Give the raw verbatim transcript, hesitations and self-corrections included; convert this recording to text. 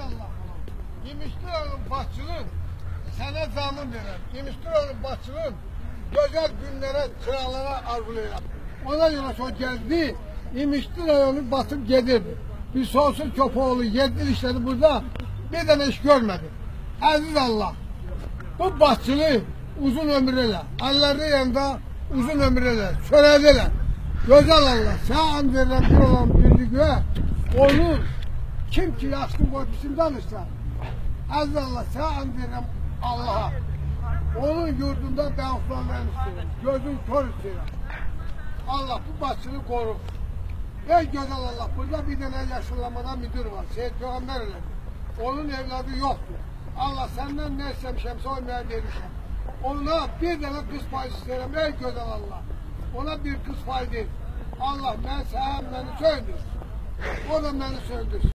Allah. Yemiştiroğlu başçının sana zamin verem. Yemiştiroğlu başçının güzel günlere, krallara arzulayam. Ona göre çok geldi. Yemiştiroğlu batıp gelir. Bir soğusun Köpoğlu yedi işleri burada bir tane iş görmedim. Aziz Allah. Bu başçını uzun ömrüyle, Allah'ın yanında uzun ömrüyle, söylediler. Güzel Allah, sağın verilen bir olan birlik ve onu kim ki yaşlı korkusun danışlar. Aziz Allah, sağın verilen Allah'a. Onun yurdunda ben uflanlarını istiyorum. Gözün kör istiyorum. Allah bu başçını korur. Ey güzel Allah, burada bir tane yaşlanmadan müdür var. Seyyid Peygamber öyle. Onun evladı yoktu. Allah senden ne istemişemse olmaya vermişem. Ona bir tane kız faiz isterim. Ey güzel Allah. Ona bir kız faiz değil. Allah ben sahibim beni söndür. O da beni söndür.